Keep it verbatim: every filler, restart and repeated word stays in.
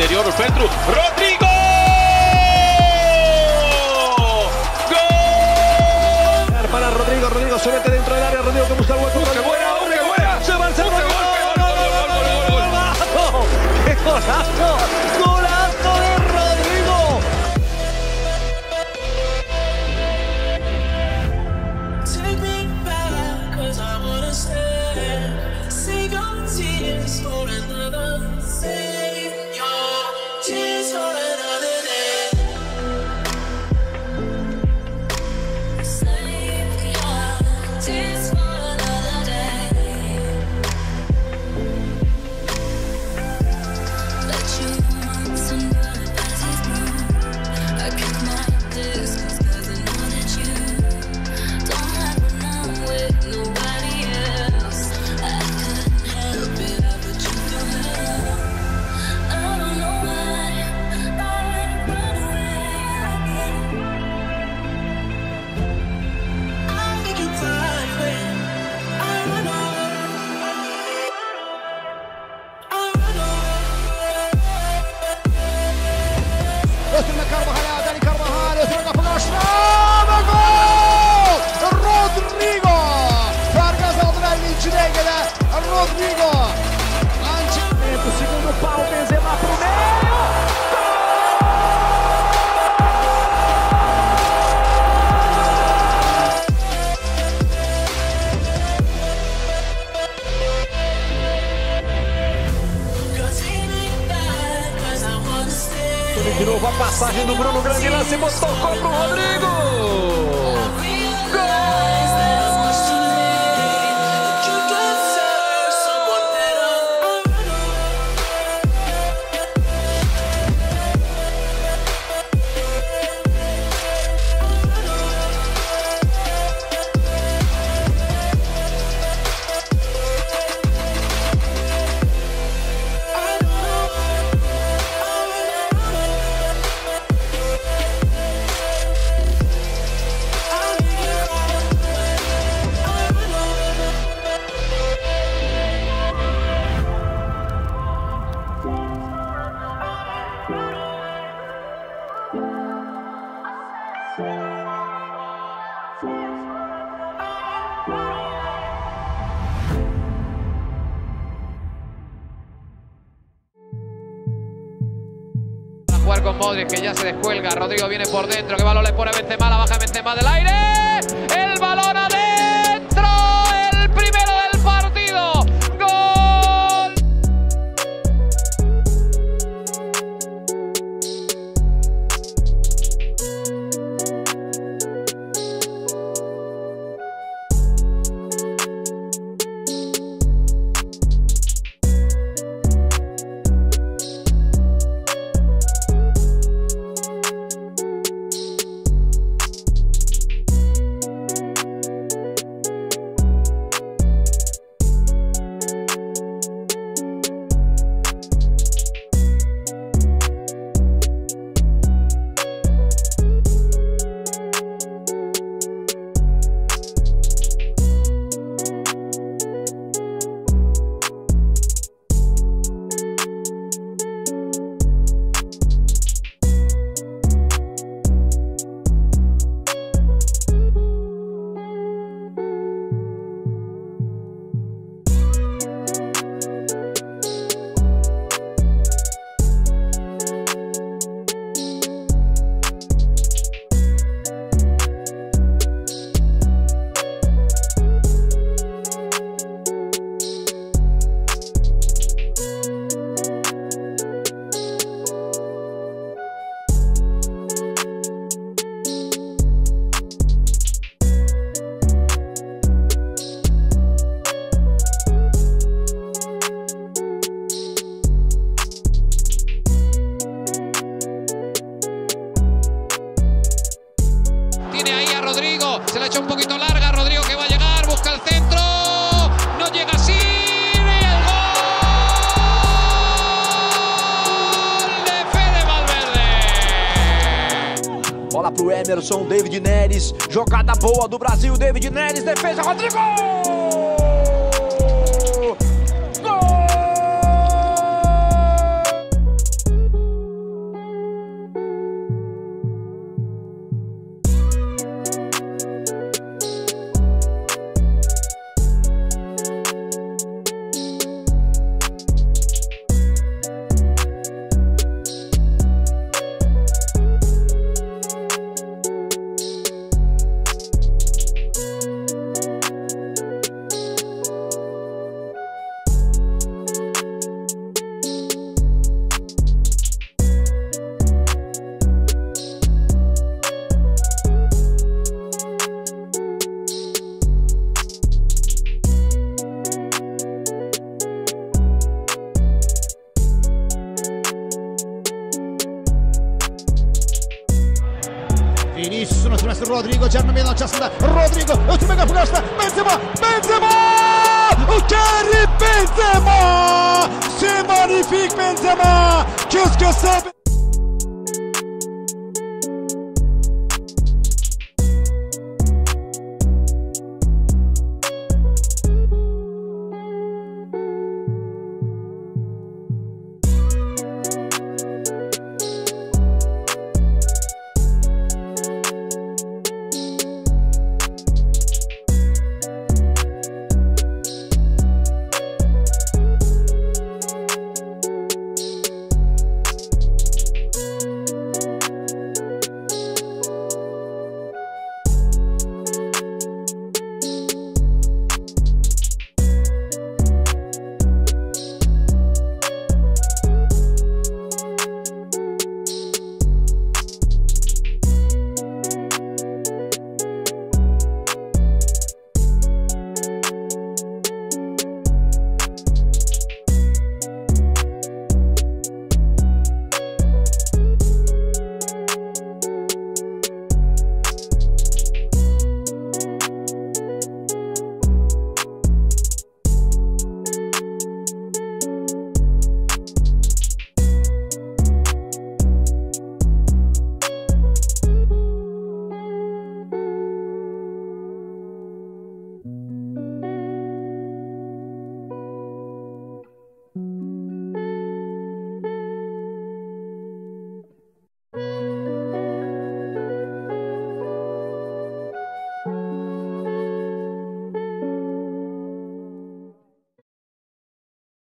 interiorul pentru Rodrygo! Gol! Para Rodrygo, Rodrygo se mete dentro del área, Rodrygo que busca el hueco. ¡Qué buena, qué buena! ¡Se va el segundo gol! ¡Gol, gol, gol, gol, gol, gol! ¡Golazo! ¡Qué golazo! ¡Golazo de Rodrygo! Take me back, 'cause I wanna stay. Sing our tears for another. Save your tears for another day. Save your tears for another day. Let you want somebody that is new. I keep my distance 'cause I know that you don't have to run with nobody else. I couldn't help it, but you feel love. Özgür'le Carvajal'a, Dani Carvajal, Özgür'ün kapıdan aşağı ve gol! Rodrygo! Fergaz aldı elli iki dengede, Rodrygo! Ancelotti, segundo pau, Benzema pro meio! De novo a passagem do Bruno, grande lance, botou o gol pro Rodrygo! Jugar con Modric, que ya se descuelga. Rodrygo viene por dentro, que balón le pone Benzema, la baja Benzema del aire. El balón adentro, el primero del partido. Se la echa un poquito larga, Rodrygo que va a llegar, busca el centro, no llega así, el gol de Fede Valverde. Bola pro Emerson, David Neres, jogada boa do Brasil, David Neres, defesa, Rodrygo! Gol! Rodrygo Cehennemin açısında. Rodrygo ötüme kapı karşısında. Benzema! Benzema! Kerim Benzema! C'est magnifique Benzema! Qu'est-ce que c'est?